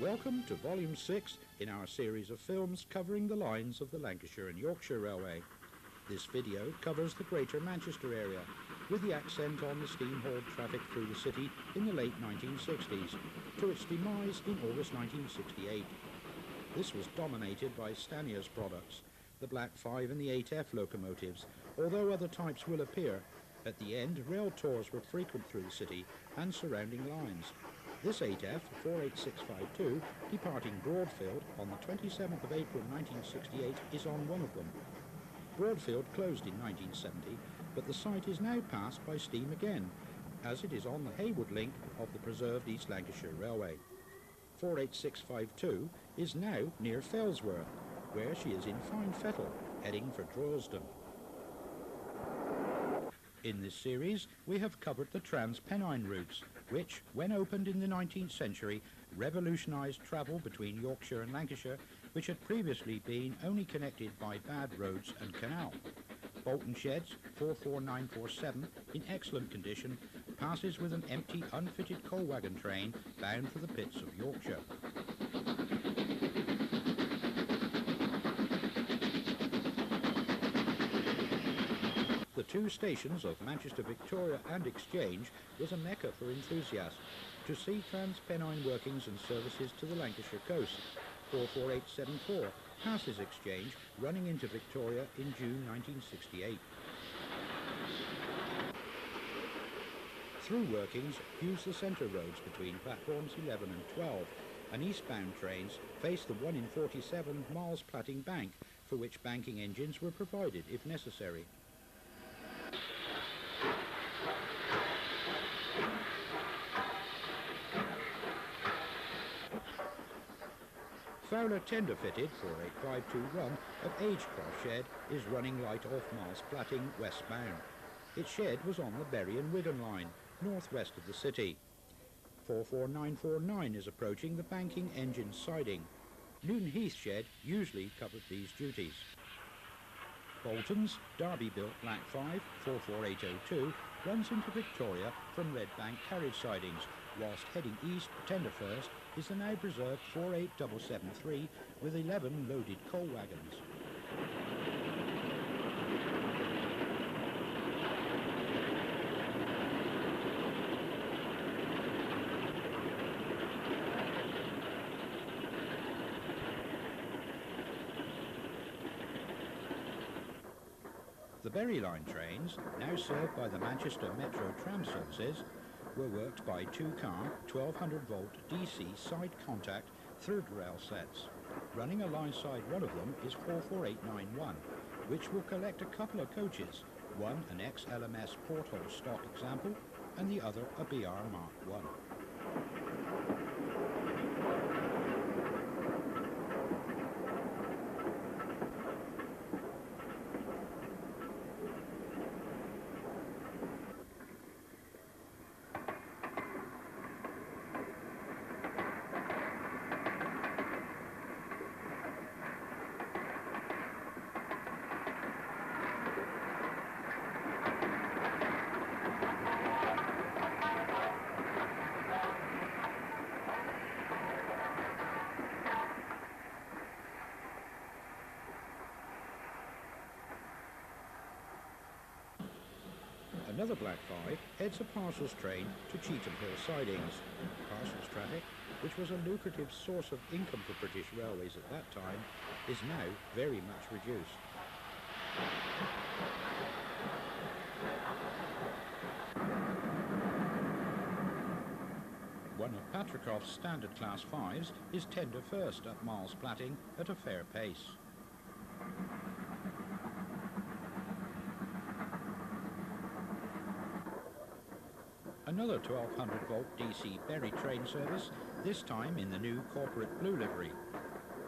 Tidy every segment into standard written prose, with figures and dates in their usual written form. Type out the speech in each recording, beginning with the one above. Welcome to Volume 6 in our series of films covering the lines of the Lancashire and Yorkshire Railway. This video covers the Greater Manchester area, with the accent on the steam-hauled traffic through the city in the late 1960s, to its demise in August 1968. This was dominated by Stanier's products, the Black 5 and the 8F locomotives, although other types will appear. At the end, rail tours were frequent through the city and surrounding lines. This 8F 48652, departing Broadfield on the 27th of April 1968, is on one of them. Broadfield closed in 1970, but the site is now passed by steam again, as it is on the Heywood link of the preserved East Lancashire Railway. 48652 is now near Failsworth, where she is in fine fettle, heading for Droylsden. In this series, we have covered the Trans-Pennine routes, which, when opened in the 19th century, revolutionised travel between Yorkshire and Lancashire, which had previously been only connected by bad roads and canal. Bolton Sheds 44947, in excellent condition, passes with an empty, unfitted coal wagon train bound for the pits of Yorkshire. The two stations of Manchester Victoria and Exchange was a mecca for enthusiasts to see Trans-Pennine workings and services to the Lancashire coast. 44874 passes Exchange, running into Victoria in June 1968. Through workings use the centre roads between platforms 11 and 12, and eastbound trains face the 1 in 47 miles platting bank, for which banking engines were provided if necessary. Fowler tender-fitted 48521 of Agecroft Shed is running light off Miles Platting westbound. Its shed was on the Bury and Wigan Line, northwest of the city. 44949 is approaching the banking engine siding. Newton Heath Shed usually covered these duties. Bolton's Derby-built Black 5 44802 runs into Victoria from Red Bank carriage sidings, whilst heading east, Tenderfirst, is the now preserved 48773 with 11 loaded coal wagons. The Bury Line trains, now served by the Manchester Metro Tram services, were worked by two-car 1200-volt DC side contact third rail sets. Running alongside one of them is 44891, which will collect a couple of coaches, one an ex-LMS porthole stock example and the other a BR Mark I. Another Black 5 heads a parcels train to Cheetham Hill sidings. Parcels traffic, which was a lucrative source of income for British Railways at that time, is now very much reduced. One of Patricroft's Standard Class Fives is tender first up Miles Platting at a fair pace. Another 1200-volt DC Bury train service, this time in the new corporate blue livery.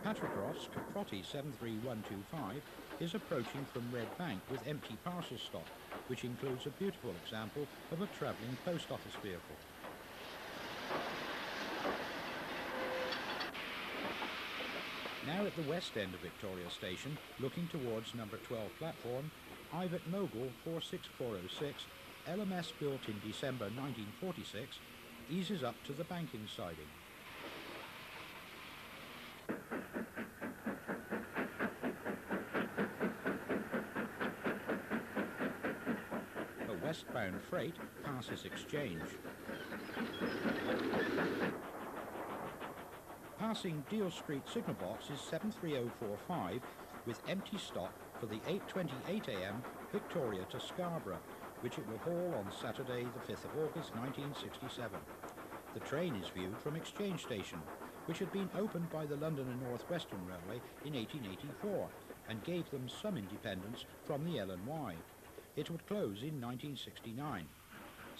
Patricroft's Caprotti 73125 is approaching from Red Bank with empty parcel stock, which includes a beautiful example of a travelling post office vehicle. Now at the west end of Victoria Station, looking towards number 12 platform, Ivet Mogul 46406, LMS built in December 1946, eases up to the banking siding. westbound freight passes Exchange. Passing Deal Street signal box is 73045 with empty stock for the 8:28 a.m. Victoria to Scarborough, which it will haul on Saturday the 5th of August 1967. The train is viewed from Exchange Station, which had been opened by the London and North Western Railway in 1884 and gave them some independence from the L&Y. It would close in 1969.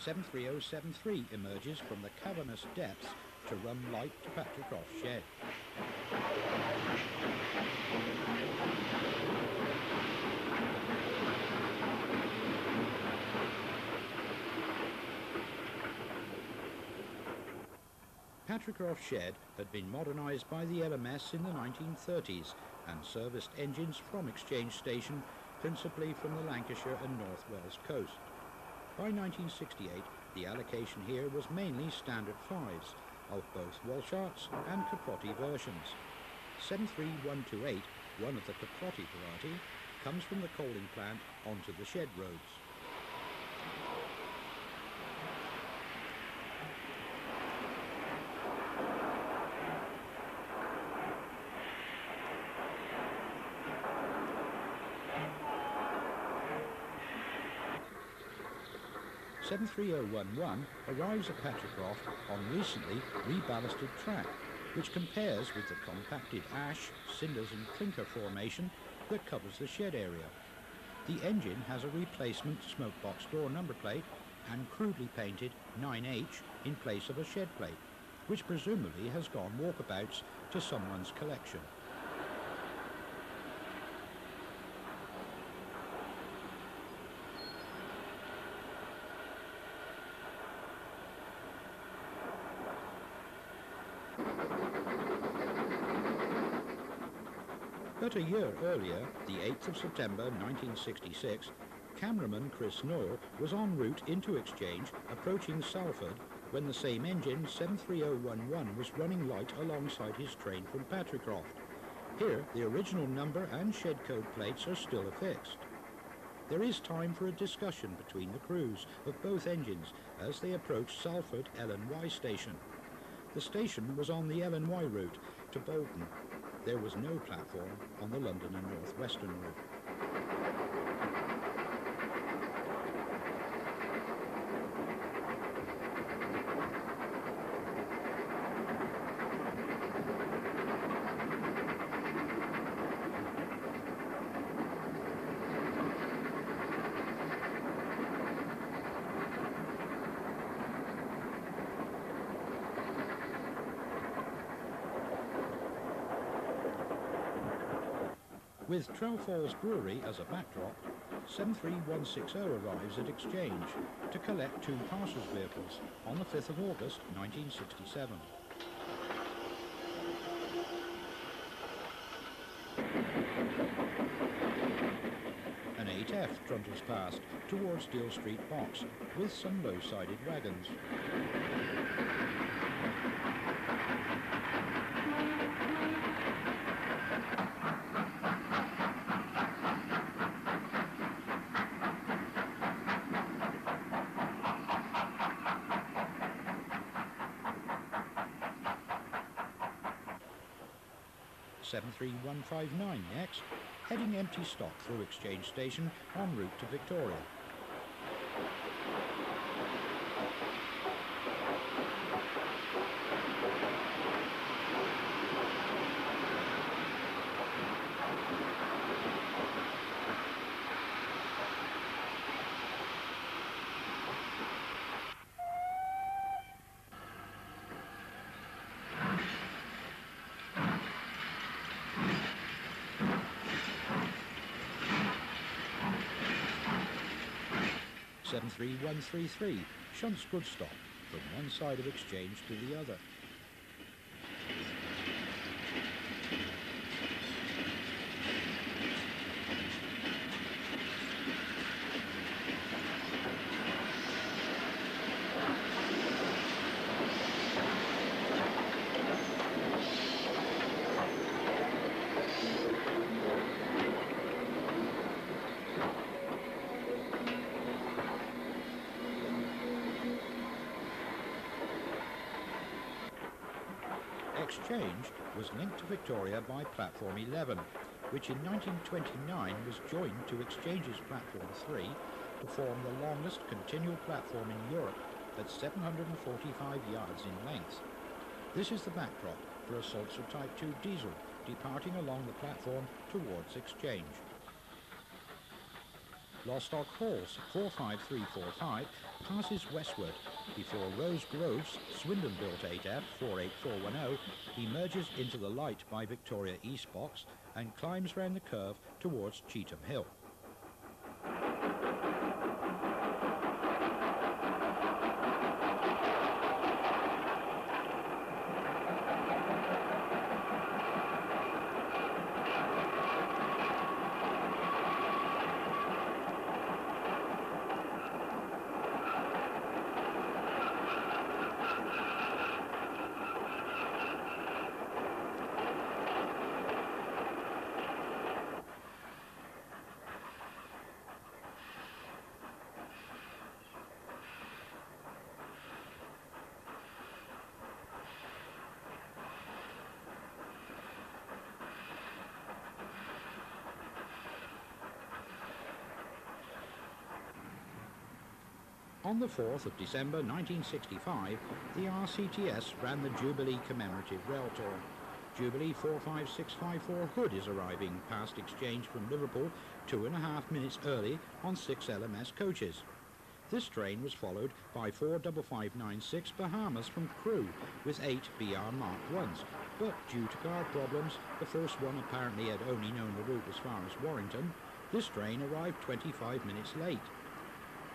73073 emerges from the cavernous depths to run light to Patricroft Shed. Patricroft Shed had been modernised by the LMS in the 1930s and serviced engines from Exchange Station, principally from the Lancashire and North Wales coast. By 1968, the allocation here was mainly Standard Fives, of both Walsharts and Caprotti versions. 73128, one of the Caprotti variety, comes from the coaling plant onto the shed roads. The 73011 arrives at Patricroft on recently reballasted track, which compares with the compacted ash, cinders and clinker formation that covers the shed area. The engine has a replacement smokebox door number plate and crudely painted 9H in place of a shed plate, which presumably has gone walkabouts to someone's collection. But a year earlier, the 8th of September 1966, cameraman Chris Noel was en route into Exchange, approaching Salford, when the same engine, 73011, was running light alongside his train from Patricroft. Here, the original number and shed code plates are still affixed. There is time for a discussion between the crews of both engines as they approach Salford L&Y station. The station was on the L&Y route to Bolton. There was no platform on the London and North Western route. With Trowfalls Brewery as a backdrop, 73160 arrives at Exchange to collect two parcels vehicles on the 5th of August 1967. An 8F trundles past towards Deal Street box with some low-sided wagons. L3 159 next, heading empty stock through Exchange Station en route to Victoria. L3 133 shunts good stock from one side of Exchange to the other. Exchange was linked to Victoria by Platform 11, which in 1929 was joined to Exchange's Platform 3 to form the longest continual platform in Europe at 745 yards in length. This is the backdrop for assaults of Type 2 diesel departing along the platform towards Exchange. Lostock Horse 45345 passes westward before Rose Grove's Swindon-built 8F 48410 emerges into the light by Victoria East Box and climbs round the curve towards Cheetham Hill. On the 4th of December 1965, the RCTS ran the Jubilee commemorative rail tour. Jubilee 45654 Hood is arriving past Exchange from Liverpool 2.5 minutes early on 6 LMS coaches. This train was followed by 45596 Bahamas from Crewe with 8 BR Mark 1s, but due to car problems, the first one apparently had only known the route as far as Warrington. This train arrived 25 minutes late.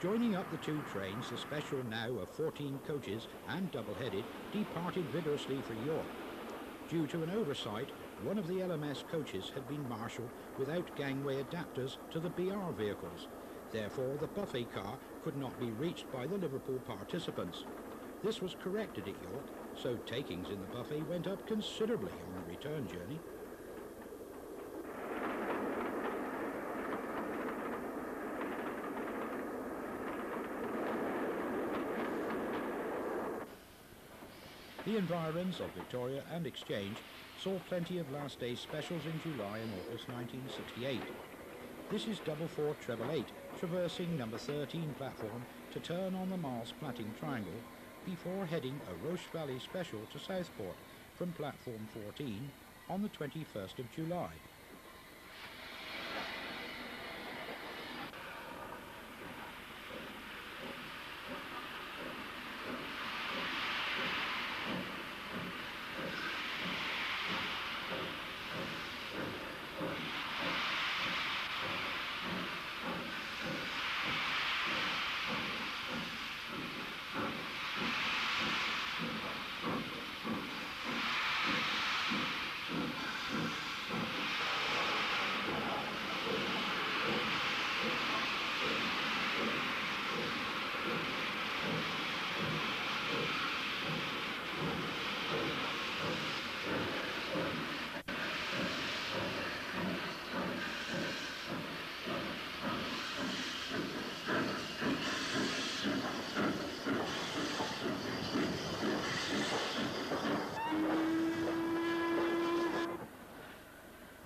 Joining up the two trains, the special now of 14 coaches and double-headed departed vigorously for York. Due to an oversight, one of the LMS coaches had been marshalled without gangway adapters to the BR vehicles. Therefore, the buffet car could not be reached by the Liverpool participants. This was corrected at York, so takings in the buffet went up considerably on the return journey. The environs of Victoria and Exchange saw plenty of last day specials in July and August 1968. This is 44888 traversing number 13 platform to turn on the Miles Platting Triangle before heading a Roche Valley special to Southport from platform 14 on the 21st of July.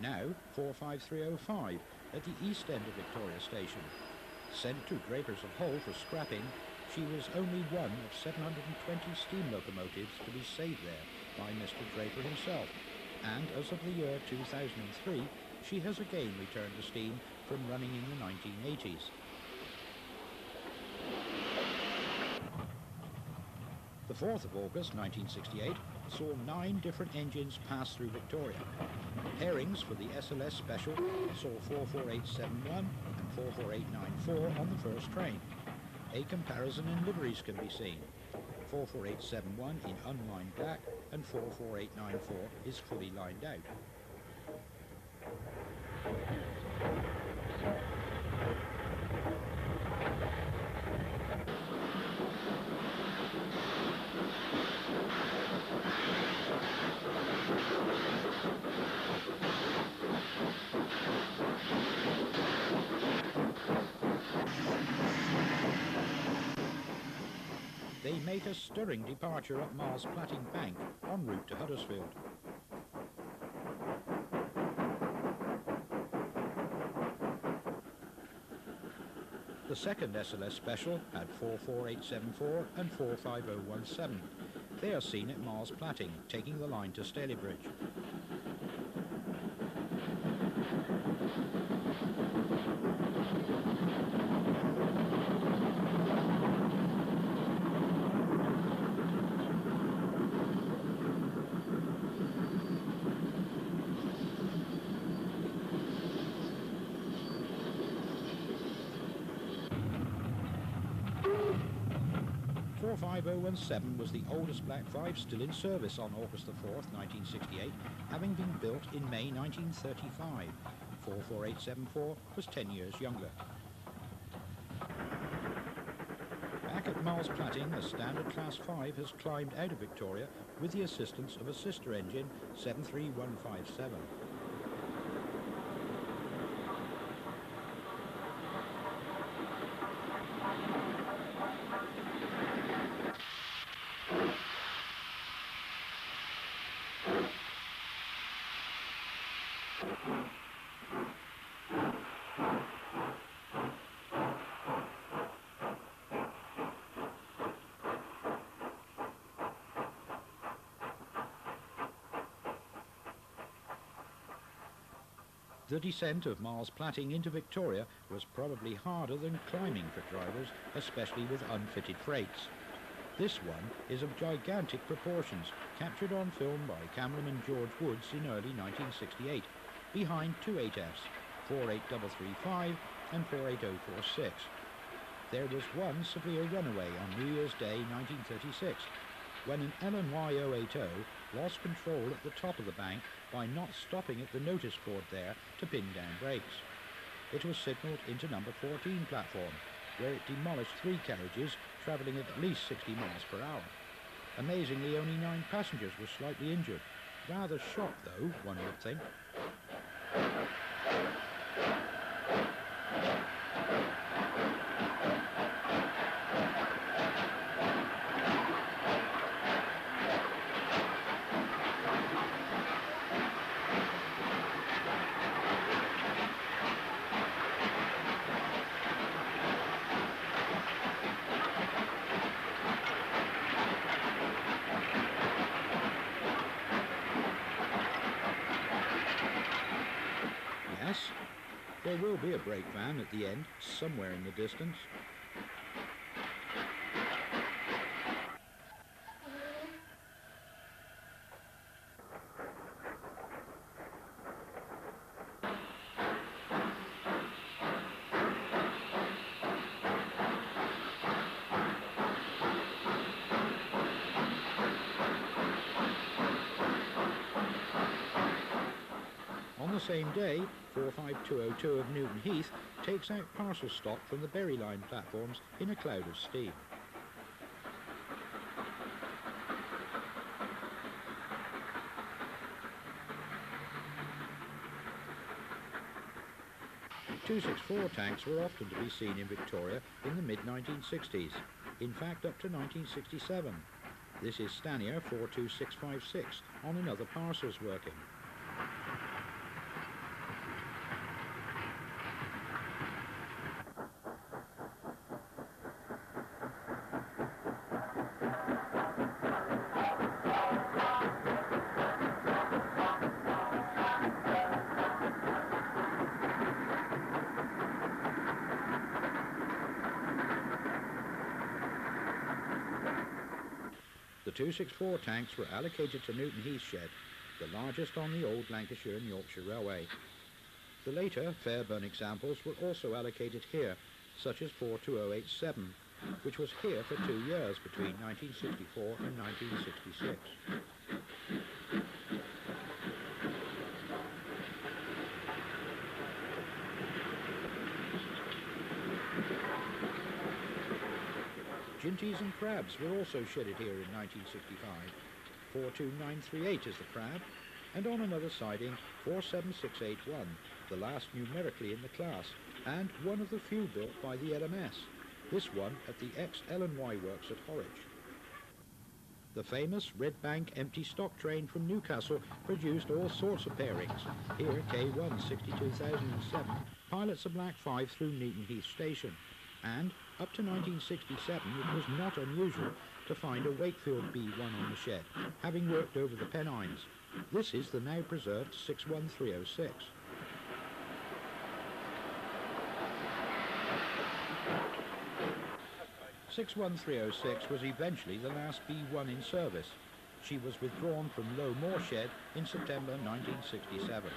Now 45305 at the east end of Victoria Station. Sent to Drapers of Hull for scrapping, she was only one of 720 steam locomotives to be saved there by Mr. Draper himself, and as of the year 2003 she has again returned to steam from running in the 1980s. The 4th of August 1968 saw 9 different engines pass through Victoria. Pairings for the SLS special saw 44871 and 44894 on the first train. A comparison in liveries can be seen. 44871 in unlined black and 44894 is fully lined out. they make a stirring departure at Miles Platting Bank en route to Huddersfield. The second SLS special had 44874 and 45017. They are seen at Miles Platting, taking the line to Stalybridge. Seven was the oldest Black 5 still in service on August the 4th, 1968, having been built in May 1935. 44874 was 10 years younger. Back at Miles Platting, a Standard Class 5 has climbed out of Victoria with the assistance of a sister engine, 73157. The descent of Miles Platting into Victoria was probably harder than climbing for drivers, especially with unfitted freights. This one is of gigantic proportions, captured on film by cameraman George Woods in early 1968, behind two 8Fs, 48335 and 48046. There was one severe runaway on New Year's Day 1936, when an L&Y 080 lost control at the top of the bank by not stopping at the notice board there to pin down brakes. It was signalled into number 14 platform, where it demolished three carriages travelling at least 60 miles per hour. Amazingly, only 9 passengers were slightly injured. Rather shocked, though, one would think. There will be a brake van at the end, somewhere in the distance. Same day, 45202 of Newton Heath takes out parcel stock from the Bury Line platforms in a cloud of steam. The 264 tanks were often to be seen in Victoria in the mid-1960s, in fact up to 1967. This is Stanier 42656 on another parcels working. The 264 tanks were allocated to Newton Heath Shed, the largest on the old Lancashire and Yorkshire Railway. The later Fairburn examples were also allocated here, such as 42087, which was here for 2 years between 1964 and 1966. Ginties and crabs were also shedded here in 1965. 42938 is the crab, and on another siding 47681, the last numerically in the class, and one of the few built by the LMS, this one at the ex-L&Y works at Horwich. The famous Red Bank empty stock train from Newcastle produced all sorts of pairings. Here K1 62007 pilots the Black 5 through Newton Heath station, and up to 1967 it was not unusual to find a Wakefield B1 on the shed, having worked over the Pennines. This is the now preserved 61306. The 61306 was eventually the last B1 in service. She was withdrawn from Low Moor Shed in September 1967.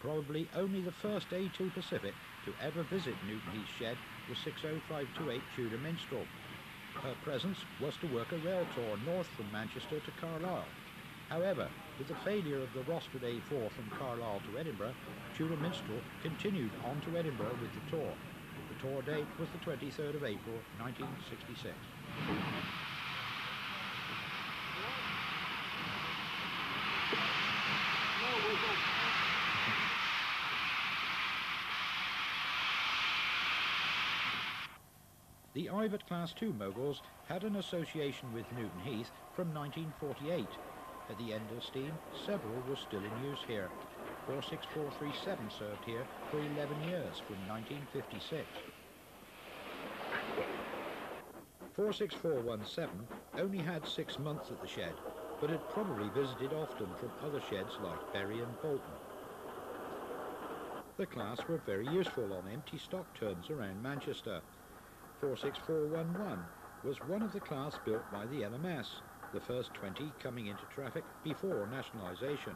Probably only the first A2 Pacific to ever visit Newton Heath Shed was 60528 Tudor Minstrel. Her presence was to work a rail tour north from Manchester to Carlisle. However, with the failure of the rostered A4 from Carlisle to Edinburgh, Tudor Minstrel continued on to Edinburgh with the tour. The tour date was the 23rd of April 1966. The Ivett Class 2 moguls had an association with Newton Heath from 1948. At the end of steam, several were still in use here. 46437 served here for 11 years from 1956. 46417 only had 6 months at the shed, but had probably visited often from other sheds like Bury and Bolton. The class were very useful on empty stock turns around Manchester. 46411 was one of the class built by the LMS, the first 20 coming into traffic before nationalisation.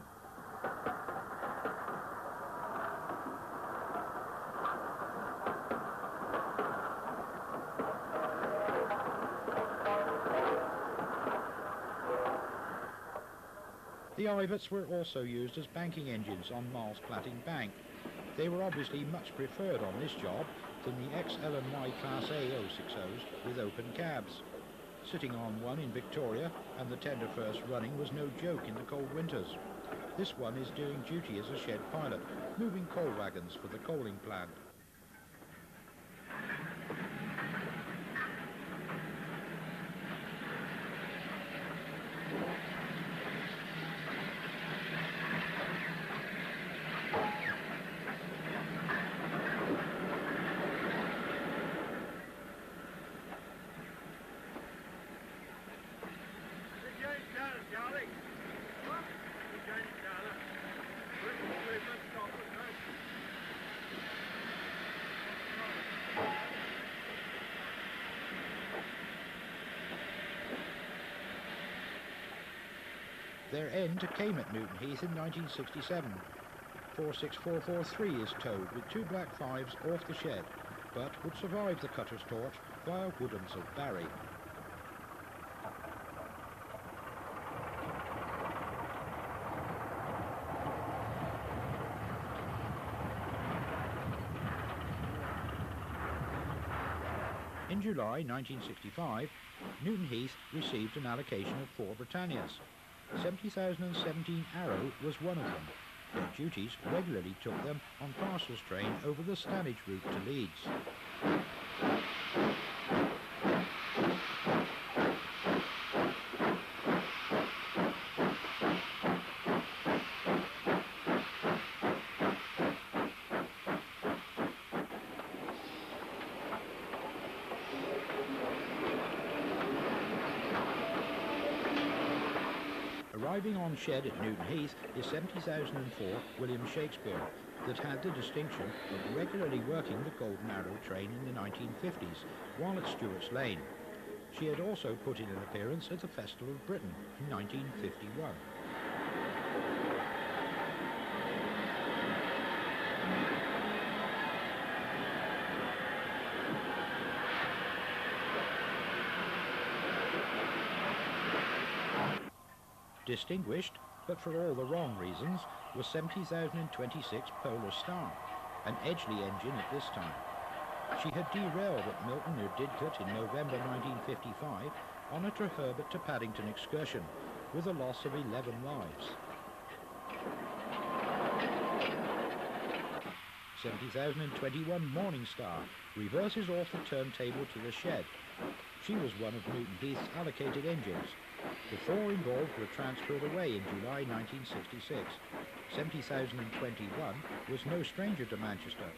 The Ivets were also used as banking engines on Miles Platting Bank. They were obviously much preferred on this job than the ex-L&Y Class A060s with open cabs. Sitting on one in Victoria and the tender first running was no joke in the cold winters. This one is doing duty as a shed pilot, moving coal wagons for the coaling plant. Their end came at Newton Heath in 1967. 46443 is towed with two Black 5s off the shed, but would survive the cutter's torch via Woodhams of Barry. In July 1965, Newton Heath received an allocation of 4 Britannias. 70,017 Arrow was one of them. Their duties regularly took them on parcels train over the Stanier route to Leeds. Arriving on shed at Newton Heath is 70,004 William Shakespeare, that had the distinction of regularly working the Golden Arrow train in the 1950s while at Stewart's Lane. She had also put in an appearance at the Festival of Britain in 1951. Distinguished, but for all the wrong reasons, was 70,026 Polar Star, an Edgeley engine at this time. She had derailed at Milton near Didcot in November 1955 on a Treherbert to Paddington excursion, with a loss of 11 lives. 70,021 Morning Star reverses off the turntable to the shed. She was one of Newton Heath's allocated engines. The four involved were transferred away in July 1966. 70,021 was no stranger to Manchester.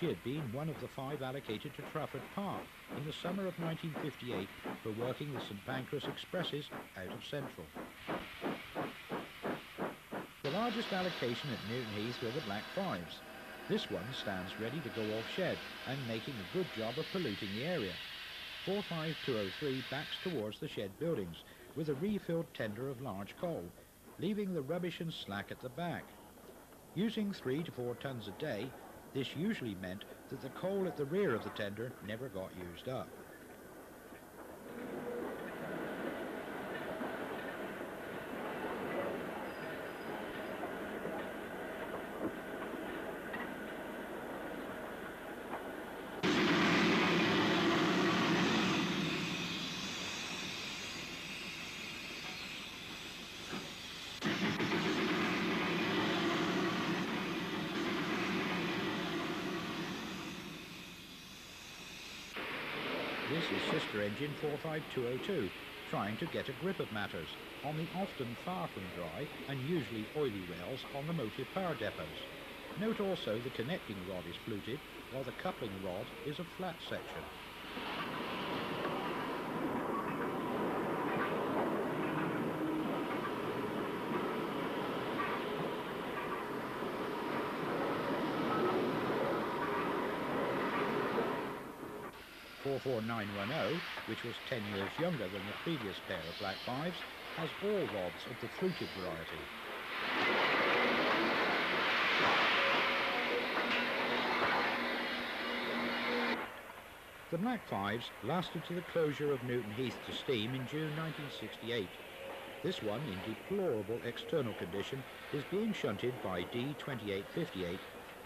She had been one of the five allocated to Trafford Park in the summer of 1958 for working the St Pancras expresses out of Central. The largest allocation at Newton Heath were the Black 5s. This one stands ready to go off shed and making a good job of polluting the area. 45203 backs towards the shed buildings with a refilled tender of large coal, leaving the rubbish and slack at the back. Using 3 to 4 tons a day, this usually meant that the coal at the rear of the tender never got used up. This is sister engine 45202, trying to get a grip of matters on the often far from dry and usually oily rails on the motive power depots. Note also the connecting rod is fluted, while the coupling rod is a flat section. The 44910, which was 10 years younger than the previous pair of Black 5s, has all rods of the fluted variety. The Black 5s lasted to the closure of Newton Heath to steam in June 1968. This one, in deplorable external condition, is being shunted by D2858,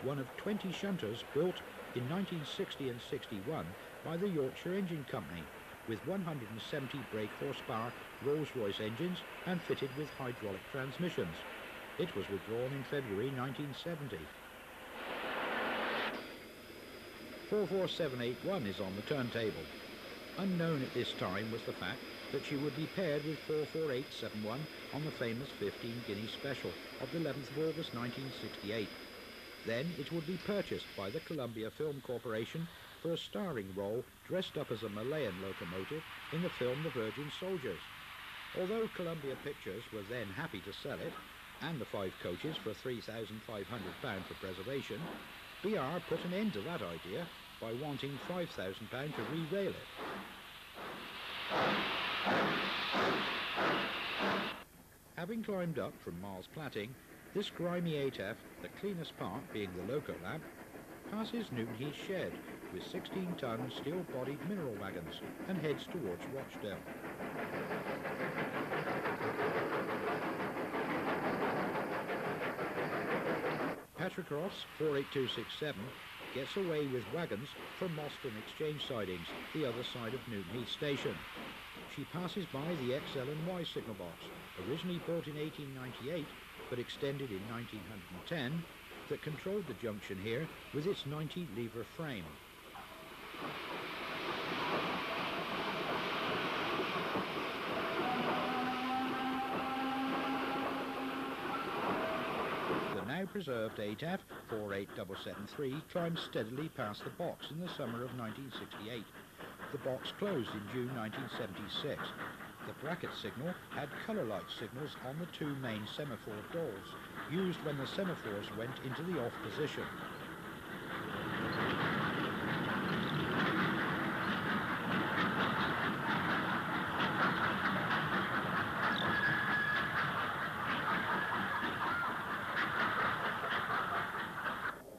one of 20 shunters built in 1960 and 61 by the Yorkshire Engine Company, with 170 brake horsepower Rolls-Royce engines and fitted with hydraulic transmissions. It was withdrawn in February 1970. 44781 is on the turntable. Unknown at this time was the fact that she would be paired with 44871 on the famous 15 guinea special of the 11th of August 1968. Then it would be purchased by the Columbia Film Corporation for a starring role dressed up as a Malayan locomotive in the film The Virgin Soldiers. Although Columbia Pictures were then happy to sell it, and the 5 coaches for £3,500 for preservation, BR put an end to that idea by wanting £5,000 to re-rail it. Having climbed up from Miles Platting, this grimy 8F, the cleanest part being the loco lab, passes Newton Heath shed with 16-ton steel-bodied mineral wagons and heads towards Rochedale. Patricroft's 48267 gets away with wagons from Moston Exchange sidings, the other side of Newton Heath Station. She passes by the L&Y signal box, originally built in 1898 but extended in 1910, that controlled the junction here with its 90-lever frame. The now preserved 8F 48773 climbed steadily past the box in the summer of 1968. The box closed in June 1976. The bracket signal had colour light signals on the two main semaphore doors, used when the semaphores went into the off position.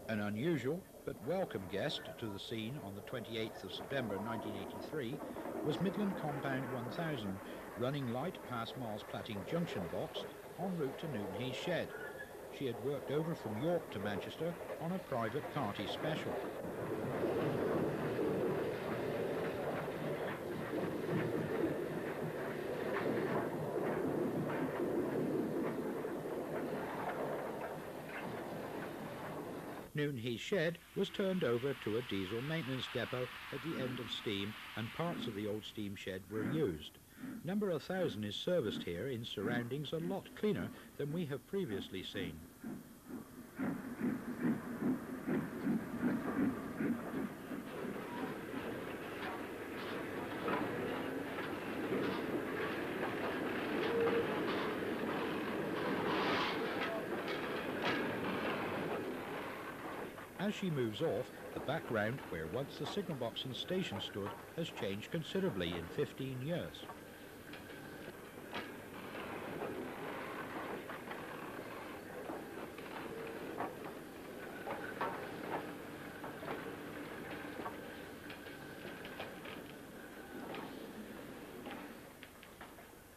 An unusual but welcome guest to the scene on the 28th of September 1983 was Midland Compound 1000, running light past Miles Platting Junction Box en route to Newton Heath Shed. She had worked over from York to Manchester on a private party special. Newton Heath shed was turned over to a diesel maintenance depot at the end of steam, and parts of the old steam shed were used. Number 1000 is serviced here in surroundings a lot cleaner than we have previously seen. As she moves off, the background where once the signal box and station stood has changed considerably in 15 years.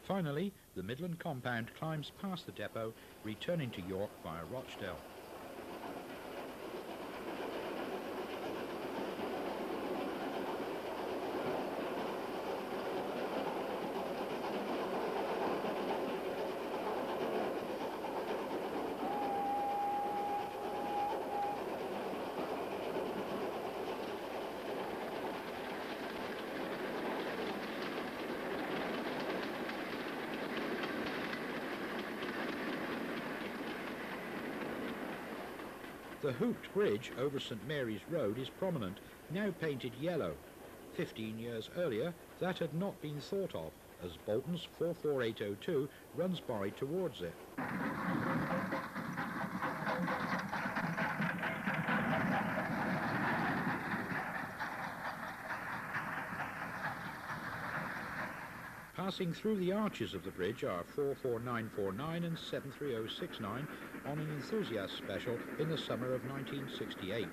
Finally, the Midland Compound climbs past the depot, returning to York via Rochedale. The hooped bridge over St Mary's Road is prominent, now painted yellow. 15 years earlier, that had not been thought of, as Bolton's 44802 runs by towards it. Passing through the arches of the bridge are 44949 and 73069 on an enthusiast special in the summer of 1968.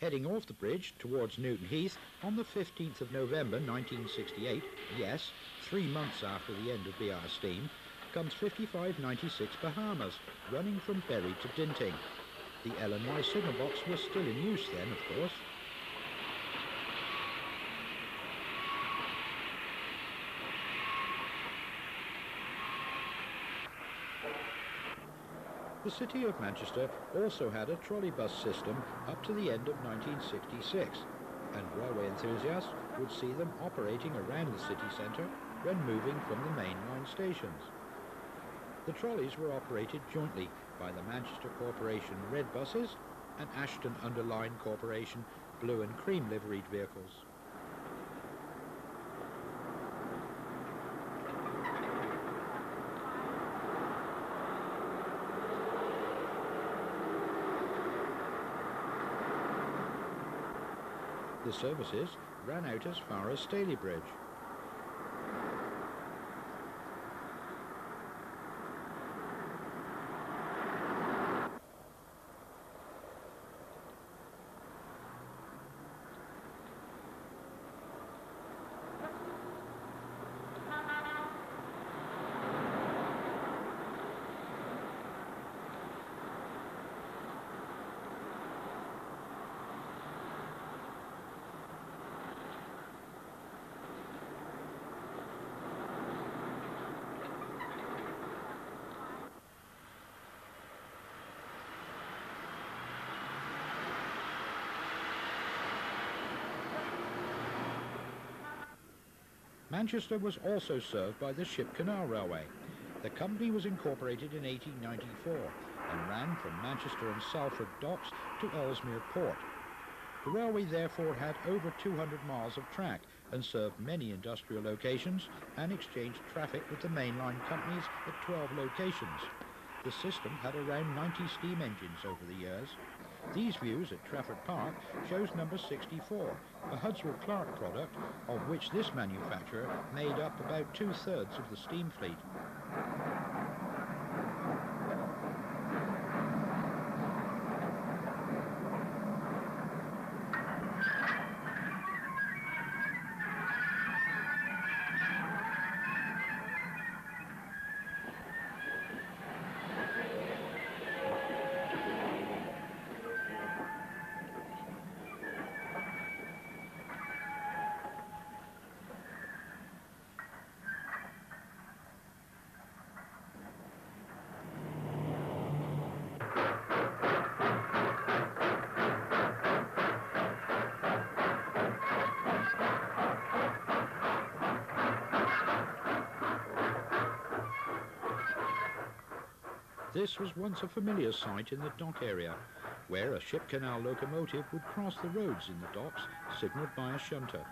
Heading off the bridge towards Newton Heath on the 15th of November 1968, yes, 3 months after the end of BR steam, comes 5596 Bahamas, running from Bury to Dinting. The L&Y signal box was still in use then, of course. The City of Manchester also had a trolleybus system up to the end of 1966, and railway enthusiasts would see them operating around the city centre when moving from the main line stations. The trolleys were operated jointly by the Manchester Corporation Red Buses and Ashton Underline Corporation Blue and Cream liveried vehicles. The services ran out as far as Stalybridge. Manchester was also served by the Ship Canal Railway. The company was incorporated in 1894 and ran from Manchester and Salford docks to Ellesmere Port. The railway therefore had over 200 miles of track and served many industrial locations and exchanged traffic with the mainline companies at 12 locations. The system had around 90 steam engines over the years. These views at Trafford Park shows number 64, a Hudswell Clark product, of which this manufacturer made up about 2/3 of the steam fleet. This was once a familiar sight in the dock area, where a ship canal locomotive would cross the roads in the docks, signalled by a shunter.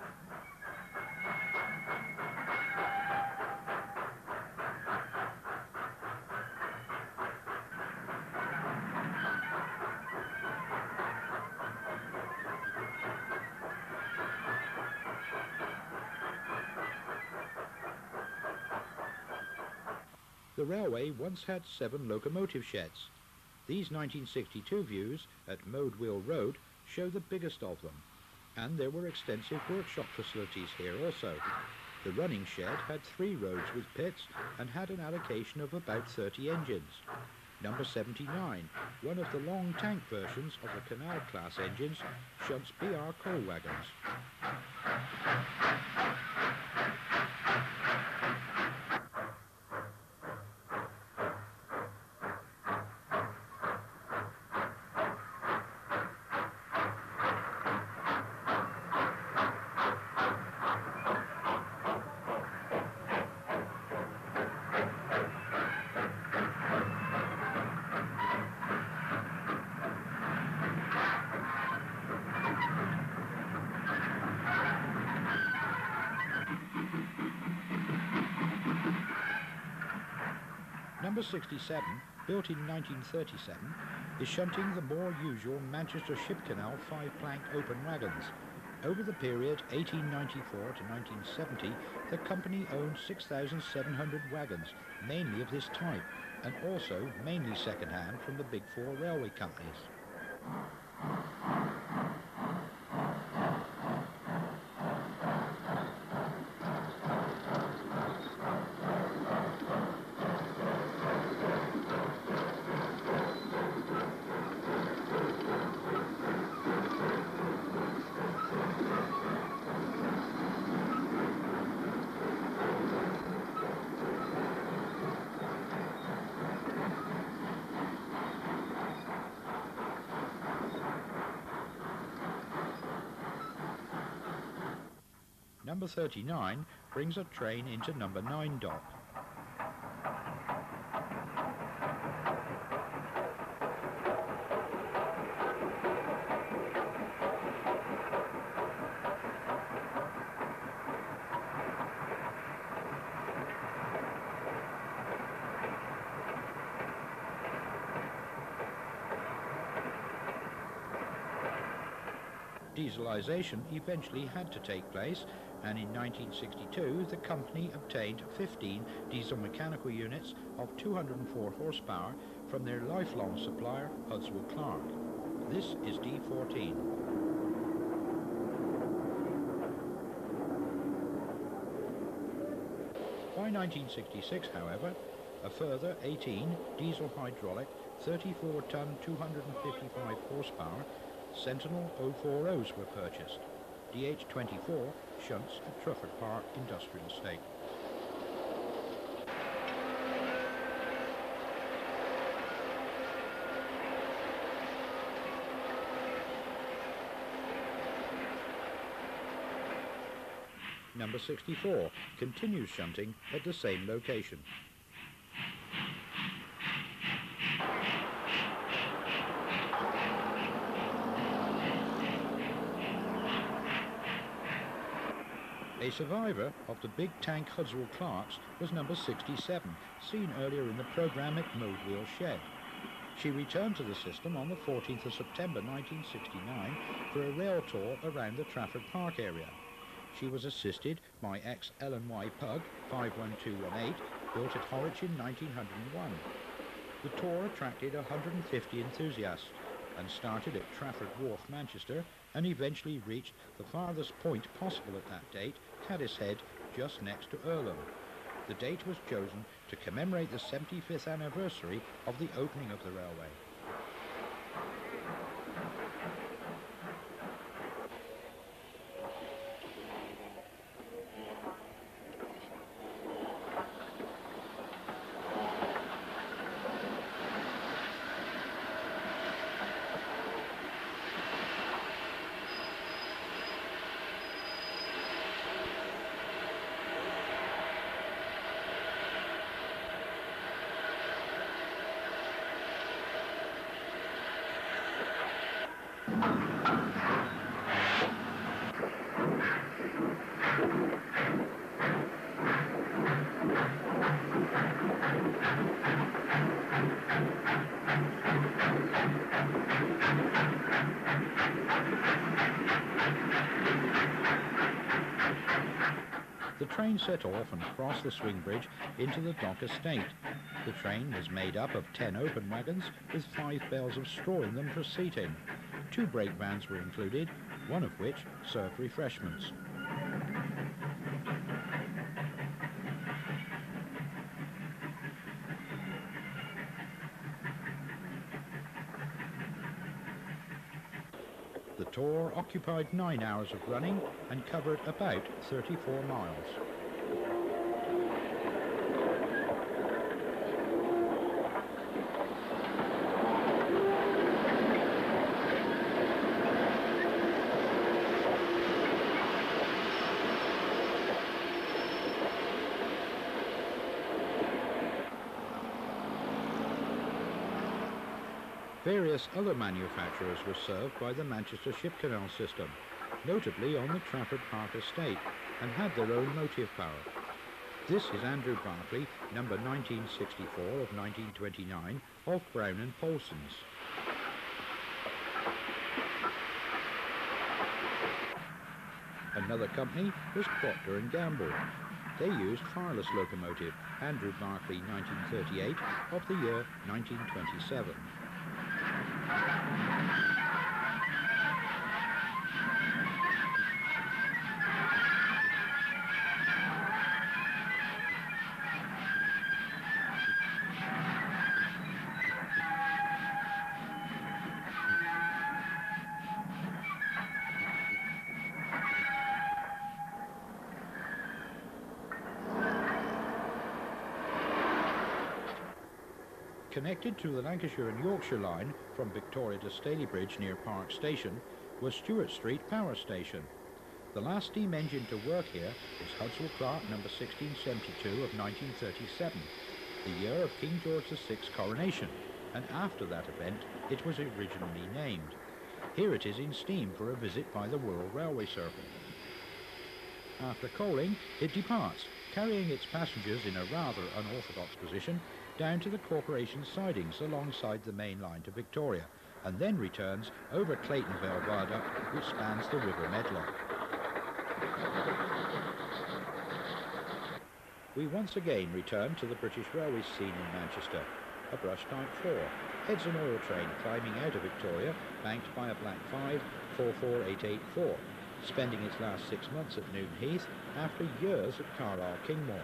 The railway once had 7 locomotive sheds. These 1962 views at Mode Wheel Road show the biggest of them, and there were extensive workshop facilities here also. The running shed had 3 roads with pits and had an allocation of about 30 engines. Number 79, one of the long tank versions of the Canal class engines, shunts BR coal wagons. Number 67, built in 1937, is shunting the more usual Manchester Ship Canal 5-plank open wagons. Over the period 1894 to 1970, the company owned 6,700 wagons, mainly of this type, and also mainly second-hand from the Big Four railway companies. Number 39 brings a train into number 9 dock. Dieselisation eventually had to take place, and in 1962 the company obtained 15 diesel mechanical units of 204 horsepower from their lifelong supplier Hudswell Clark. This is D14. By 1966, however, a further 18 diesel hydraulic 34-ton 255 horsepower Sentinel 040s were purchased. DH24 shunts at Trafford Park Industrial Estate. Number 64 continues shunting at the same location. A survivor of the big tank Hudswell Clarks was number 67, seen earlier in the programme at Mode Wheel Shed. She returned to the system on the 14th of September 1969 for a rail tour around the Trafford Park area. She was assisted by ex-L&Y Pug 51218, built at Horwich in 1901. The tour attracted 150 enthusiasts and started at Trafford Wharf, Manchester, and eventually reached the farthest point possible at that date, Caddis Head, just next to Earlham. The date was chosen to commemorate the 75th anniversary of the opening of the railway. The train set off and crossed the swing bridge into the dock estate. The train was made up of 10 open wagons with 5 bales of straw in them for seating. 2 brake vans were included, one of which served refreshments. The tour occupied 9 hours of running and covered about 34 miles. Various other manufacturers were served by the Manchester Ship Canal system, notably on the Trafford Park estate, and had their own motive power. This is Andrew Barclay, number 1964 of 1929, of Brown and Paulson's. Another company was Procter and Gamble. They used fireless locomotive, Andrew Barclay 1938, of the year 1927. Connected to the Lancashire and Yorkshire line from Victoria to Stalybridge near Park Station was Stewart Street Power Station. The last steam engine to work here was Hudsell Clark number 1672 of 1937, the year of King George VI's coronation, and after that event it was originally named. Here it is in steam for a visit by the Wirral Railway Circle. After coaling, it departs, carrying its passengers in a rather unorthodox position down to the Corporation sidings alongside the main line to Victoria, and then returns over Claytonvale Viaduct, which spans the River Medlock. We once again return to the British railway scene in Manchester. A brush Type 4 heads an oil train climbing out of Victoria, banked by a Black 5 44884, spending its last 6 months at Newton Heath after years at Carlisle Kingmore.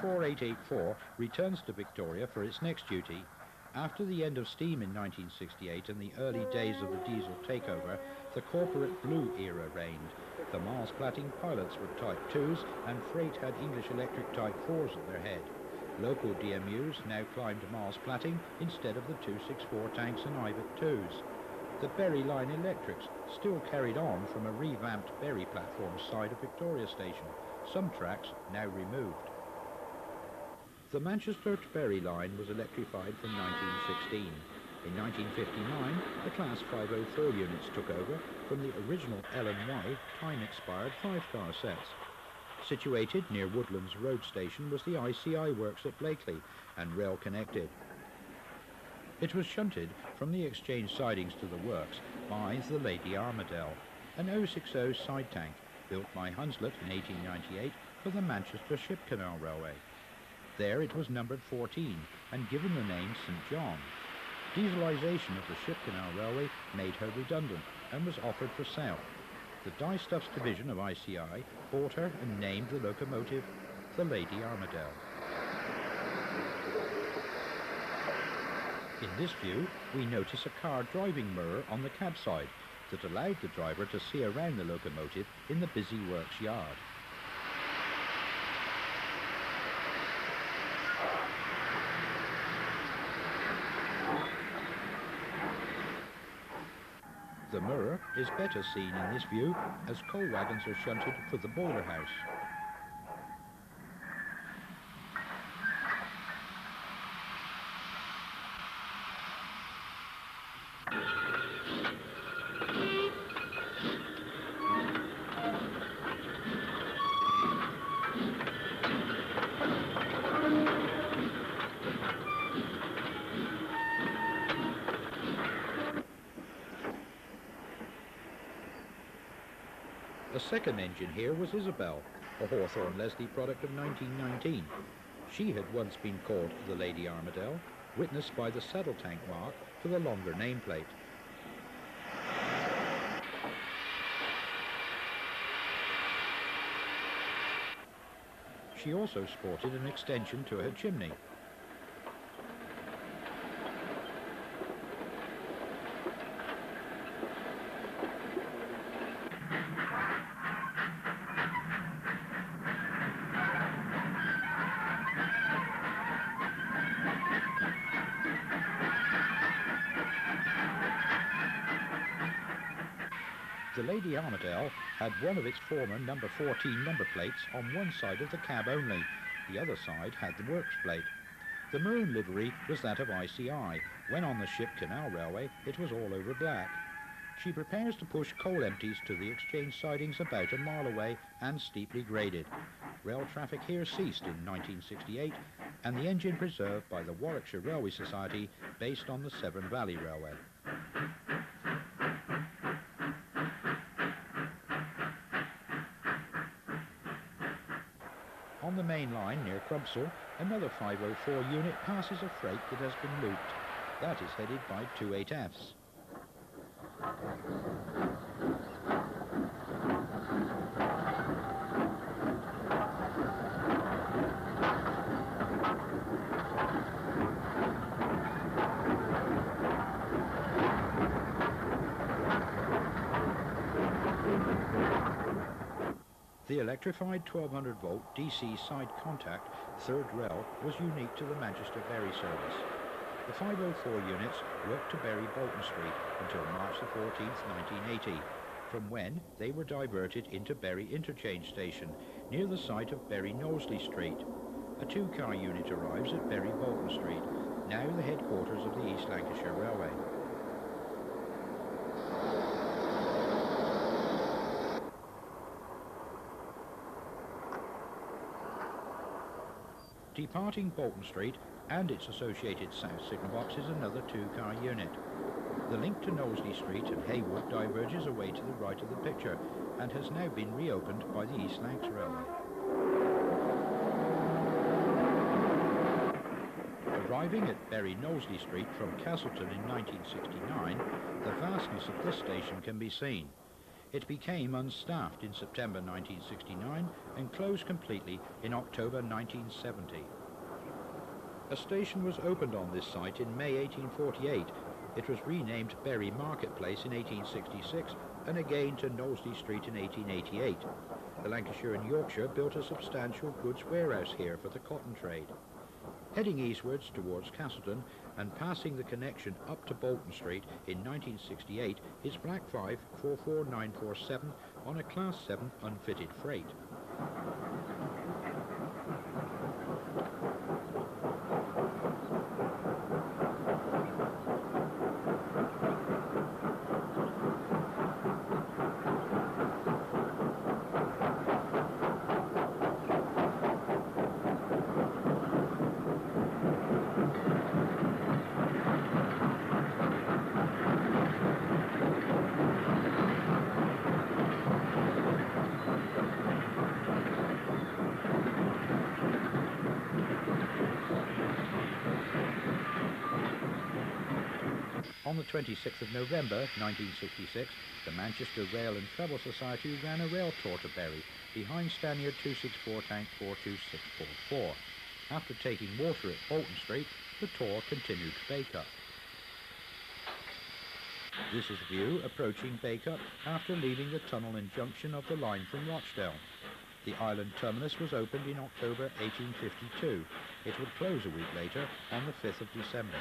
L4884 returns to Victoria for its next duty. After the end of steam in 1968 and the early days of the diesel takeover, the corporate blue era reigned. The Mars Platting pilots were Type 2s and freight had English Electric Type 4s at their head. Local DMUs now climbed Mars Platting instead of the 264 tanks and Ivet 2s. The Bury Line electrics still carried on from a revamped Bury platform side of Victoria Station, some tracks now removed. The Manchester to Bury line was electrified from 1916. In 1959, the Class 504 units took over from the original L&Y time-expired 5-car sets. Situated near Woodlands Road Station was the ICI works at Blakely and rail-connected. It was shunted from the Exchange sidings to the works by the Lady Armadale, an 060 side tank built by Hunslet in 1898 for the Manchester Ship Canal Railway. There it was numbered 14 and given the name St John. Dieselisation of the Ship Canal Railway made her redundant and was offered for sale. The Dyestuffs division of ICI bought her and named the locomotive the Lady Armadale. In this view, we notice a car driving mirror on the cab side that allowed the driver to see around the locomotive in the busy works yard. The Mirror is better seen in this view as coal wagons are shunted for the boiler house. The second engine here was Isabel, a Hawthorne Leslie product of 1919. She had once been called the Lady Armadale, witnessed by the saddle tank mark for the longer nameplate. She also sported an extension to her chimney. The Armadale had one of its former number 14 number plates on one side of the cab only. The other side had the works plate. The maroon livery was that of ICI. When on the Ship Canal Railway, it was all over black. She prepares to push coal empties to the Exchange sidings about a mile away and steeply graded. Rail traffic here ceased in 1968 and the engine preserved by the Warwickshire Railway Society based on the Severn Valley Railway. On the main line near Crumsall, another 504 unit passes a freight that has been looped. That is headed by two 8Fs. The electrified 1200-volt DC side contact third rail was unique to the Manchester Bury service. The 504 units worked to Bury Bolton Street until March 14, 1980, from when they were diverted into Bury Interchange Station, near the site of Bury Knowsley Street. A two-car unit arrives at Bury Bolton Street, now the headquarters of the East Lancashire Railway. Departing Bolton Street and its associated south signal box is another two-car unit. The link to Knowsley Street and Heywood diverges away to the right of the picture and has now been reopened by the East Lancs Railway. Arriving at Bury Knowsley Street from Castleton in 1969, the vastness of this station can be seen. It became unstaffed in September 1969 and closed completely in October 1970. A station was opened on this site in May 1848. It was renamed Bury Marketplace in 1866 and again to Knowsley Street in 1888. The Lancashire and Yorkshire built a substantial goods warehouse here for the cotton trade. Heading eastwards towards Castleton and passing the connection up to Bolton Street in 1968 is Black 5 44947 on a Class 7 unfitted freight. On the 26th of November 1966, the Manchester Rail and Travel Society ran a rail tour to Bury behind Stanier 264 tank 42644. After taking water at Bolton Street, the tour continued to Bacup. This is the view approaching Bacup after leaving the tunnel and junction of the line from Rochedale. The island terminus was opened in October 1852. It would close a week later on the 5th of December.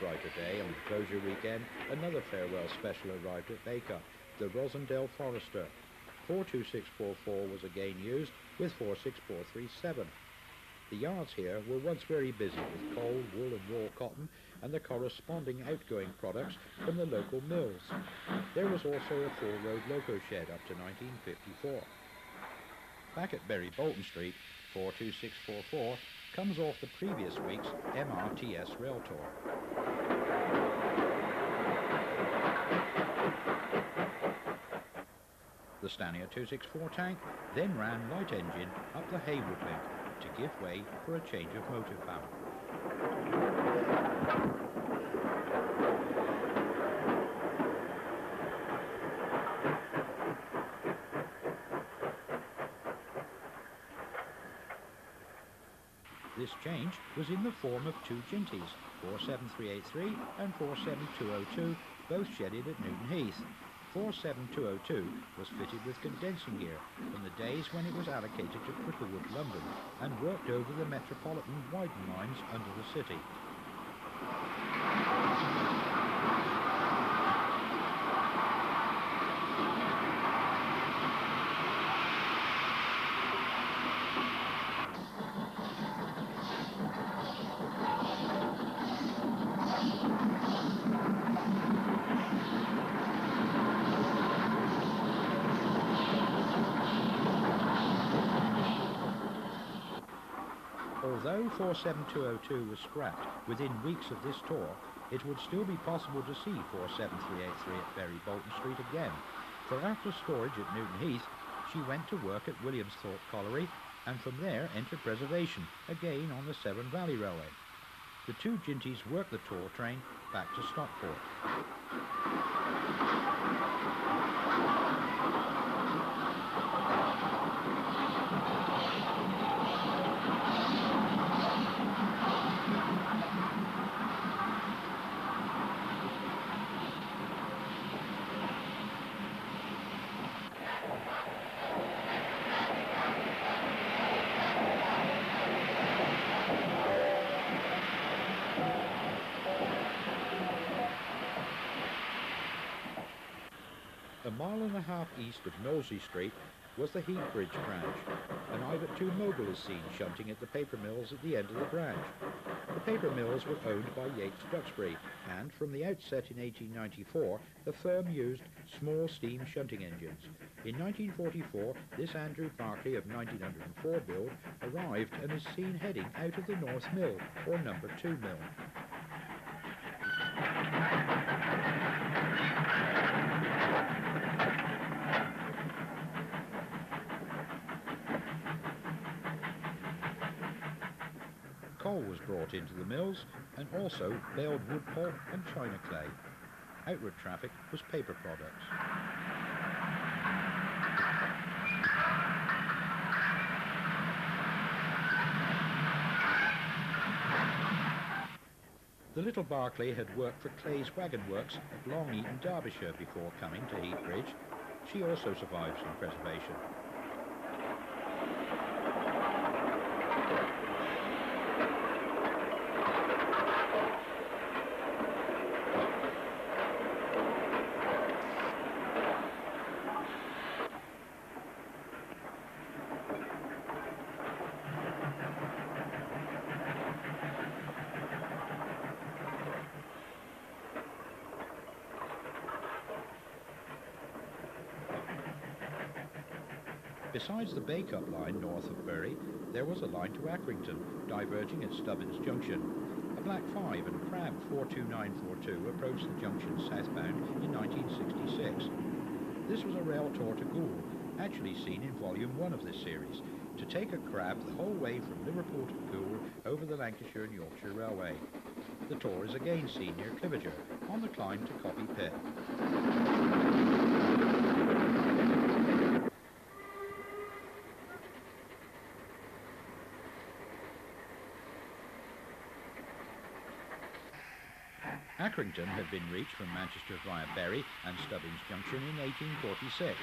brighter day on the closure weekend, another farewell special arrived at Baker, the Rosendale Forester. 42644 was again used with 46437. The yards here were once very busy with coal, wool and raw cotton and the corresponding outgoing products from the local mills. There was also a four-road loco shed up to 1954. Back at Bury Bolton Street, 42644 comes off the previous week's MRTS rail tour. The Stanier 264 tank then ran light engine up the Heywood link to give way for a change of motive power. This change was in the form of two Ginties, 47383 and 47202, both shedded at Newton Heath. 47202 was fitted with condensing gear from the days when it was allocated to Cricklewood, London, and worked over the metropolitan widen lines under the city. Although 47202 was scrapped within weeks of this tour, it would still be possible to see 47383 at Bury Bolton Street again, for after storage at Newton Heath, she went to work at Williamsthorpe Colliery and from there entered preservation, again on the Severn Valley Railway. The two Ginties worked the tour train back to Stockport. A mile and a half east of Knowsley Street was the Heathbridge branch, and Ivat II Mogul is seen shunting at the paper mills at the end of the branch. The paper mills were owned by Yates Duxbury, and from the outset in 1894, the firm used small steam shunting engines. In 1944, this Andrew Barclay of 1904 build arrived and is seen heading out of the North Mill, or Number 2 Mill. Coal was brought into the mills and also baled wood pulp and china clay. Outward traffic was paper products. The little Barclay had worked for Clay's Wagon Works at Long Eaton, Derbyshire before coming to Heathbridge. She also survives in preservation. Besides the Bay-Cup line north of Bury, there was a line to Accrington, diverging at Stubbins Junction. A Black 5 and a Crab 42942 approached the junction southbound in 1966. This was a rail tour to Goole, actually seen in Volume 1 of this series, to take a crab the whole way from Liverpool to Goole over the Lancashire and Yorkshire Railway. The tour is again seen near Cliviger, on the climb to Coppy Pit. Accrington had been reached from Manchester via Bury and Stubbins Junction in 1846.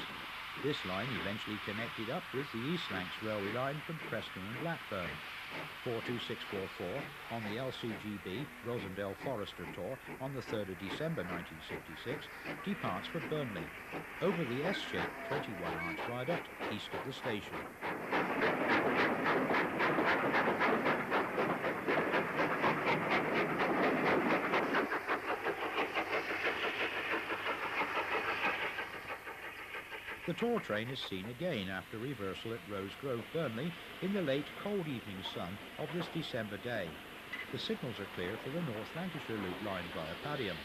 This line eventually connected up with the East Lancs railway line from Preston and Blackburn. 42644 on the LCGB Rosendale Forrester Tour on the 3rd of December 1966 departs for Burnley over the S-shaped 21-arch viaduct east of the station. The tour train is seen again after reversal at Rosegrove, Burnley, in the late cold evening sun of this December day. The signals are clear for the North Lancashire Loop line via Padiham.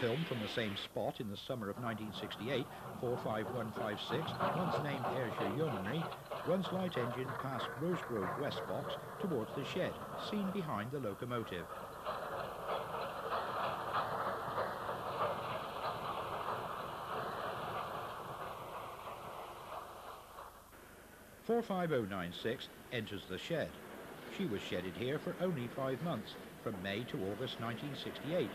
Filmed from the same spot in the summer of 1968, 45156, once named Ayrshire Yeomanry, runs light engine past Rosegrove West Box towards the shed, seen behind the locomotive. Four 5096 enters the shed. She was shedded here for only 5 months, from May to August 1968.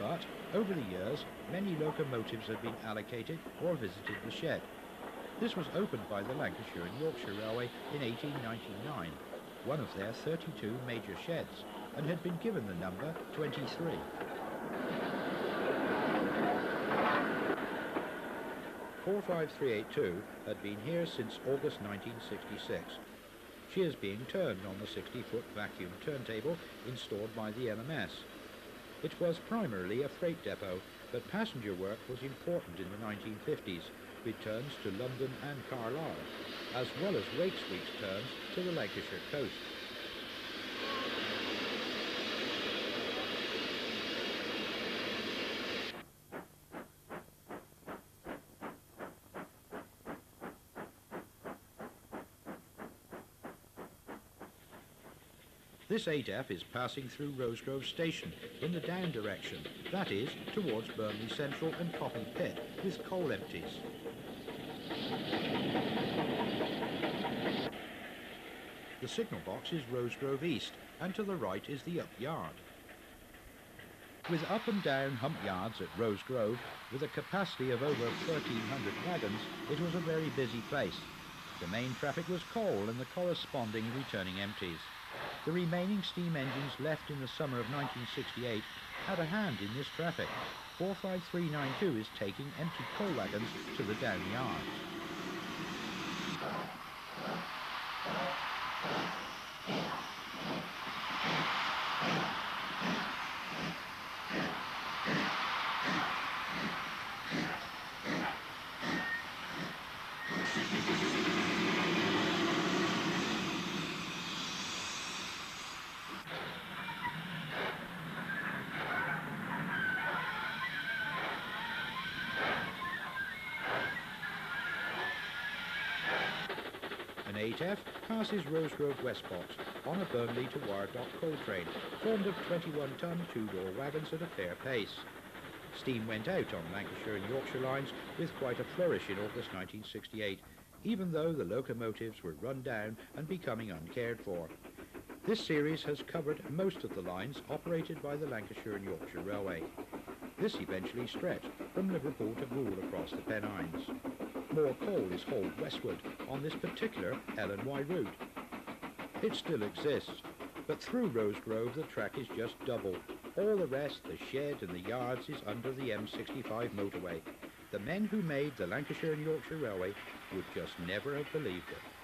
But over the years, many locomotives have been allocated or visited the shed. This was opened by the Lancashire and Yorkshire Railway in 1899, one of their 32 major sheds, and had been given the number 23. Four 55382 had been here since August 1966. She is being turned on the 60-foot vacuum turntable installed by the LMS. It was primarily a freight depot, but passenger work was important in the 1950s, with turns to London and Carlisle, as well as Wakesweek's turns to the Lancashire coast. This 8F is passing through Rosegrove Station in the down direction, that is, towards Burnley Central and Poppy Pit, with coal empties. The signal box is Rosegrove East, and to the right is the Up Yard. With up and down hump yards at Rosegrove, with a capacity of over 1,300 wagons, it was a very busy place. The main traffic was coal and the corresponding returning empties. The remaining steam engines left in the summer of 1968 had a hand in this traffic. 45392 is taking empty coal wagons to the down yards. An 8F passes Rosegrove West Box on a Burnley to Wire Dock coal train, formed of 21-ton two-door wagons at a fair pace. Steam went out on Lancashire and Yorkshire lines with quite a flourish in August 1968, even though the locomotives were run down and becoming uncared for. This series has covered most of the lines operated by the Lancashire and Yorkshire Railway. This eventually stretched from Liverpool to Goole across the Pennines. More coal is hauled westward on this particular L&Y route. It still exists, but through Rosegrove the track is just double. All the rest, the shed and the yards, is under the M65 motorway. The men who made the Lancashire and Yorkshire Railway would just never have believed it.